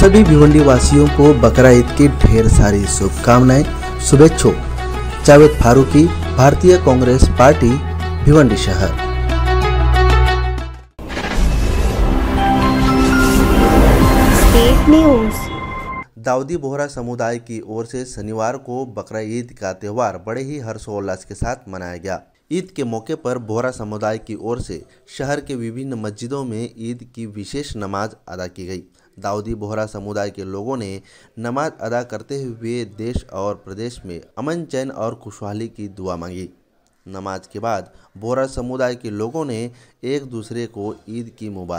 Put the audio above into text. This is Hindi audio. सभी भिवंडी वासियों को बकरईद की ढेर सारी शुभकामनाएं शुभेच्छा। जावेद फारूकी, भारतीय कांग्रेस पार्टी, भिवंडी शहर। दाऊदी बोहरा समुदाय की ओर से शनिवार को बकरईद का त्यौहार बड़े ही हर्षोल्लास के साथ मनाया गया। ईद के मौके पर बोहरा समुदाय की ओर से शहर के विभिन्न मस्जिदों में ईद की विशेष नमाज अदा की गई। दाऊदी बोहरा समुदाय के लोगों ने नमाज अदा करते हुए देश और प्रदेश में अमन, चैन और खुशहाली की दुआ मांगी। नमाज के बाद बोहरा समुदाय के लोगों ने एक दूसरे को ईद की मुबारक